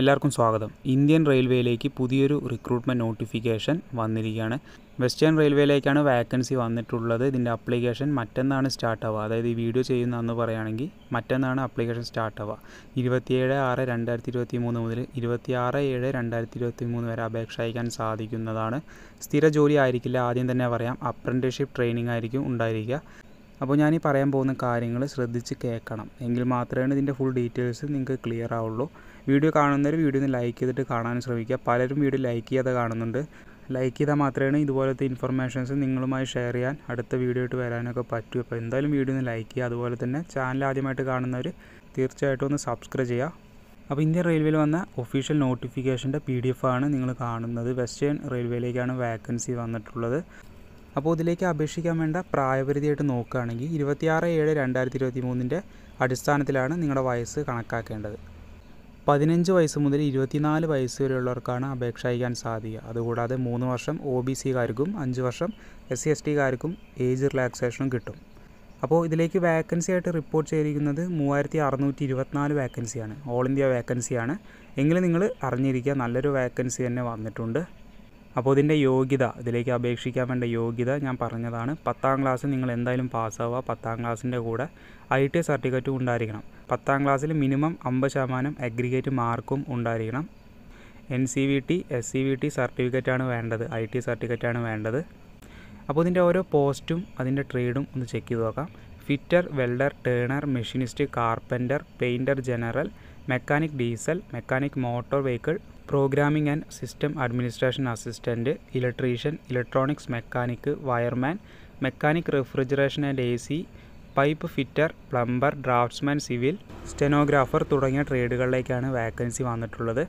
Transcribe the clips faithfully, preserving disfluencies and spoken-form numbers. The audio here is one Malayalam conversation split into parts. എല്ലാവർക്കും സ്വാഗതം. ഇന്ത്യൻ റെയിൽവേയിലേക്ക് പുതിയൊരു റിക്രൂട്ട്മെൻറ്റ് നോട്ടിഫിക്കേഷൻ വന്നിരിക്കുകയാണ്. വെസ്റ്റേൺ റെയിൽവേയിലേക്കാണ് വാക്കൻസി വന്നിട്ടുള്ളത്. ഇതിൻ്റെ അപ്ലിക്കേഷൻ മറ്റന്നാണ് സ്റ്റാർട്ടാവുക. അതായത് ഈ വീഡിയോ ചെയ്യുന്ന എന്ന് പറയുകയാണെങ്കിൽ മറ്റന്നാണ് അപ്ലിക്കേഷൻ സ്റ്റാർട്ടാവുക. ഇരുപത്തിയേഴ് ആറ് രണ്ടായിരത്തി ഇരുപത്തി മൂന്ന് മുതൽ ഇരുപത്തി ആറ് ഏഴ് രണ്ടായിരത്തി ഇരുപത്തി മൂന്ന് വരെ അപേക്ഷ അയക്കാൻ സാധിക്കുന്നതാണ്. സ്ഥിര ജോലി ആയിരിക്കില്ല, ആദ്യം തന്നെ പറയാം. അപ്രൻറ്റിഷിപ്പ് ട്രെയിനിങ് ആയിരിക്കും ഉണ്ടായിരിക്കുക. അപ്പോൾ ഞാനീ പറയാൻ പോകുന്ന കാര്യങ്ങൾ ശ്രദ്ധിച്ച് കേൾക്കണം, എങ്കിൽ മാത്രമേ ഇതിൻ്റെ ഫുൾ ഡീറ്റെയിൽസ് നിങ്ങൾക്ക് ക്ലിയർ ആവുള്ളൂ. വീഡിയോ കാണുന്നവർ വീഡിയോ ഒന്ന് ലൈക്ക് ചെയ്തിട്ട് കാണാൻ ശ്രമിക്കുക. പലരും വീഡിയോ ലൈക്ക് ചെയ്യാതെ കാണുന്നുണ്ട്. ലൈക്ക് ചെയ്താൽ മാത്രമേ ഇതുപോലത്തെ ഇൻഫർമേഷൻസ് നിങ്ങളുമായി ഷെയർ ചെയ്യാൻ അടുത്ത വീഡിയോ ആയിട്ട് വരാനൊക്കെ പറ്റൂ. അപ്പോൾ എന്തായാലും വീഡിയോ ഒന്ന് ലൈക്ക് ചെയ്യുക. അതുപോലെ തന്നെ ചാനൽ ആദ്യമായിട്ട് കാണുന്നവർ തീർച്ചയായിട്ടും ഒന്ന് സബ്സ്ക്രൈബ് ചെയ്യുക. അപ്പോൾ ഇന്ത്യൻ റെയിൽവേയിൽ വന്ന ഒഫീഷ്യൽ നോട്ടിഫിക്കേഷൻ്റെ പി ഡി എഫ് ആണ് നിങ്ങൾ കാണുന്നത്. വെസ്റ്റേൺ റെയിൽവേയിലേക്കാണ് വാക്കൻസി വന്നിട്ടുള്ളത്. അപ്പോൾ ഇതിലേക്ക് അപേക്ഷിക്കാൻ വേണ്ട പ്രായപരിധിയായിട്ട് നോക്കുകയാണെങ്കിൽ ഇരുപത്തിയാറ് ഏഴ് രണ്ടായിരത്തി ഇരുപത്തി മൂന്നിൻ്റെ അടിസ്ഥാനത്തിലാണ് നിങ്ങളുടെ വയസ്സ് കണക്കാക്കേണ്ടത്. പതിനഞ്ച് വയസ്സ് മുതൽ ഇരുപത്തിനാല് വയസ്സ് വരെയുള്ളവർക്കാണ് അപേക്ഷ അയക്കാൻ സാധിക്കുക. അതുകൂടാതെ മൂന്ന് വർഷം ഒ ബി സിക്കാർക്കും അഞ്ച് വർഷം എസ് സി എസ് ടിക്കാർക്കും ഏജ് റിലാക്സേഷനും കിട്ടും. അപ്പോൾ ഇതിലേക്ക് വാക്കൻസി ആയിട്ട് റിപ്പോർട്ട് ചെയ്തിരിക്കുന്നത് മൂവായിരത്തി അറുന്നൂറ്റി ഇരുപത്തിനാല് വാക്കൻസിയാണ്. All India വാക്കൻസിയാണ്. എങ്കിലും നിങ്ങൾ അറിഞ്ഞിരിക്കുക, നല്ലൊരു വാക്കൻസി തന്നെ വന്നിട്ടുണ്ട്. അപ്പോൾ ഇതിൻ്റെ യോഗ്യത, ഇതിലേക്ക് അപേക്ഷിക്കാൻ വേണ്ട യോഗ്യത ഞാൻ പറഞ്ഞതാണ്. പത്താം ക്ലാസ് നിങ്ങൾ എന്തായാലും പാസ്സാവുക. പത്താം ക്ലാസ്സിൻ്റെ കൂടെ ഐ ടി സർട്ടിഫിക്കറ്റും ഉണ്ടായിരിക്കണം. പത്താം ക്ലാസ്സിൽ മിനിമം അമ്പത് ശതമാനം അഗ്രിഗേറ്റ് മാർക്കും ഉണ്ടായിരിക്കണം. N C V T S C V T സർട്ടിഫിക്കറ്റാണ് വേണ്ടത്, ഐ ടി സർട്ടിഫിക്കറ്റാണ് വേണ്ടത്. അപ്പോൾ ഇതിൻ്റെ ഓരോ പോസ്റ്റും അതിൻ്റെ ട്രേഡും ഒന്ന് ചെക്ക് ചെയ്ത് നോക്കാം. Fitter, welder, turner, machinist, carpenter, painter general, mechanic diesel, mechanic motor vehicle, programming and system administration assistant, electrician, electronics mechanic, wireman, mechanic refrigeration and A C, pipe fitter, plumber, draughtsman, civil, stenographer തുടങ്ങിയ ട്രേഡുകളിലേക്കാണ് വാക്കൻസി വന്നിട്ടുള്ളത്.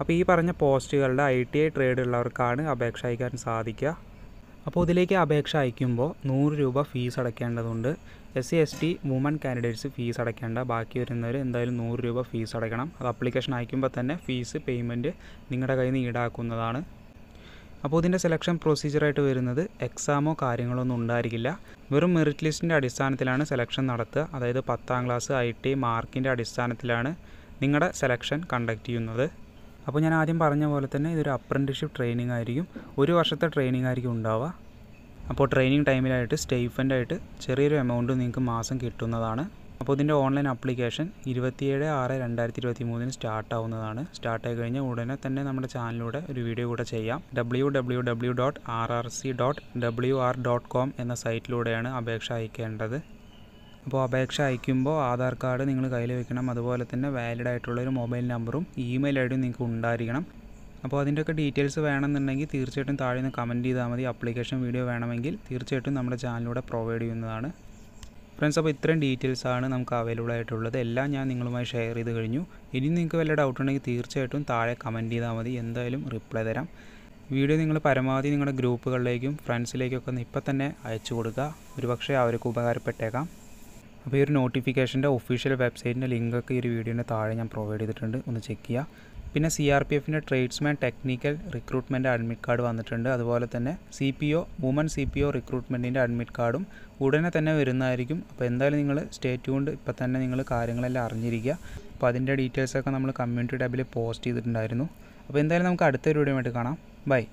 അപ്പോൾ ഈ പറഞ്ഞ പോസ്റ്റുകളുടെ ഐ ടി ഐ ട്രേഡുള്ളവർക്കാണ് അപേക്ഷ അയക്കാൻ സാധിക്കുക. അപ്പോൾ ഇതിലേക്ക് അപേക്ഷ അയക്കുമ്പോൾ നൂറ് രൂപ ഫീസ് അടയ്ക്കേണ്ടതുണ്ട്. S C S T woman candidates fees അടയ്ക്കേണ്ട. ബാക്കി വരുന്നവർ എന്തായാലും നൂറ് രൂപ ഫീസ് അടയ്ക്കണം. അത് അപ്ലിക്കേഷൻ അയക്കുമ്പോൾ തന്നെ ഫീസ് പേയ്മെൻറ്റ് നിങ്ങളുടെ കയ്യിൽ നിന്ന് ഈടാക്കുന്നതാണ്. അപ്പോൾ ഇതിൻ്റെ സെലക്ഷൻ പ്രൊസീജിയറായിട്ട് വരുന്നത് എക്സാമോ കാര്യങ്ങളൊന്നും ഉണ്ടായിരിക്കില്ല. വെറും മെറിറ്റ് ലിസ്റ്റിൻ്റെ അടിസ്ഥാനത്തിലാണ് സെലക്ഷൻ നടത്തുക. അതായത് പത്താം ക്ലാസ് ഐ ടി മാർക്കിൻ്റെ അടിസ്ഥാനത്തിലാണ് നിങ്ങളുടെ സെലക്ഷൻ കണ്ടക്ട് ചെയ്യുന്നത്. അപ്പോൾ ഞാൻ ആദ്യം പറഞ്ഞ പോലെ തന്നെ ഇതൊരു അപ്രൻറ്റിഷിപ്പ് ട്രെയിനിങ് ആയിരിക്കും. ഒരു വർഷത്തെ ട്രെയിനിങ് ആയിരിക്കും ഉണ്ടാവുക. അപ്പോൾ ട്രെയിനിങ് ടൈമിലായിട്ട് സ്റ്റൈഫൻ്റായിട്ട് ചെറിയൊരു എമൗണ്ട് നിങ്ങൾക്ക് മാസം കിട്ടുന്നതാണ്. അപ്പോൾ ഇതിൻ്റെ ഓൺലൈൻ ആപ്ലിക്കേഷൻ ഇരുപത്തിയേഴ് ആറ് രണ്ടായിരത്തി ഇരുപത്തി മൂന്നിന് സ്റ്റാർട്ടാവുന്നതാണ്. സ്റ്റാർട്ടായി കഴിഞ്ഞാൽ ഉടനെ തന്നെ നമ്മുടെ ചാനലിലൂടെ ഒരു വീഡിയോ കൂടെ ചെയ്യാം. W W W dot R R C dot W R dot com എന്ന സൈറ്റിലൂടെയാണ് അപേക്ഷ അയക്കേണ്ടത്. അപ്പോൾ അപേക്ഷ അയക്കുമ്പോൾ ആധാർ കാർഡ് നിങ്ങൾ കയ്യിൽ വെക്കണം. അതുപോലെ തന്നെ വാലിഡ് ആയിട്ടുള്ളൊരു മൊബൈൽ നമ്പറും ഇമെയിൽ ഐ ഡിയും നിങ്ങൾക്ക് ഉണ്ടായിരിക്കണം. അപ്പോൾ അതിൻ്റെയൊക്കെ ഡീറ്റെയിൽസ് വേണമെന്നുണ്ടെങ്കിൽ തീർച്ചയായിട്ടും താഴെ നിന്ന് കമൻറ്റ് ചെയ്താൽ മതി. അപ്ലിക്കേഷൻ വീഡിയോ വേണമെങ്കിൽ തീർച്ചയായിട്ടും നമ്മുടെ ചാനലിലൂടെ പ്രൊവൈഡ് ചെയ്യുന്നതാണ്. ഫ്രണ്ട്സ്, അപ്പോൾ ഇത്രയും ഡീറ്റെയിൽസാണ് നമുക്ക് അവൈലബിൾ ആയിട്ടുള്ളത്. എല്ലാം ഞാൻ നിങ്ങളുമായി ഷെയർ ചെയ്ത് കഴിഞ്ഞു. ഇനി നിങ്ങൾക്ക് വല്ല ഡൗട്ട് ഉണ്ടെങ്കിൽ തീർച്ചയായിട്ടും താഴെ കമൻറ്റ് ചെയ്താൽ മതി, എന്തായാലും റിപ്ലൈ തരാം. വീഡിയോ നിങ്ങൾ പരമാവധി നിങ്ങളുടെ ഗ്രൂപ്പുകളിലേക്കും ഫ്രണ്ട്സിലേക്കൊക്കെ ഒന്ന് ഇപ്പം തന്നെ അയച്ചു കൊടുക്കുക. ഒരുപക്ഷെ അവർക്ക് ഉപകാരപ്പെട്ടേക്കാം. അപ്പോൾ ഈ ഒരു നോട്ടിഫിക്കേഷൻ്റെ ഒഫീഷ്യൽ വെബ്സൈറ്റിൻ്റെ ലിങ്കൊക്കെ ഈ ഒരു വീഡിയോൻ്റെ താഴെ ഞാൻ പ്രൊവൈഡ് ചെയ്തിട്ടുണ്ട്, ഒന്ന് ചെക്ക് ചെയ്യുക. പിന്നെ സി ആർ പി എഫിൻ്റെ tradesman technical recruitment admit card വന്നിട്ടുണ്ട്. അതുപോലെ തന്നെ C P O woman C P O റിക്രൂട്ട്മെൻറ്റിൻ്റെ അഡ്മിറ്റ് കാർഡും ഉടനെ തന്നെ വരുന്നതായിരിക്കും. അപ്പോൾ എന്തായാലും നിങ്ങൾ സ്റ്റേറ്റ് കൊണ്ട് ഇപ്പം തന്നെ നിങ്ങൾ കാര്യങ്ങളെല്ലാം അറിഞ്ഞിരിക്കുക. അപ്പോൾ അതിൻ്റെ ഡീറ്റെയിൽസൊക്കെ നമ്മൾ കമ്മ്യൂണിറ്റി ടാബിൽ പോസ്റ്റ് ചെയ്തിട്ടുണ്ടായിരുന്നു. അപ്പോൾ എന്തായാലും നമുക്ക് അടുത്ത വീഡിയോയുമായിട്ട് കാണാം. ബൈ.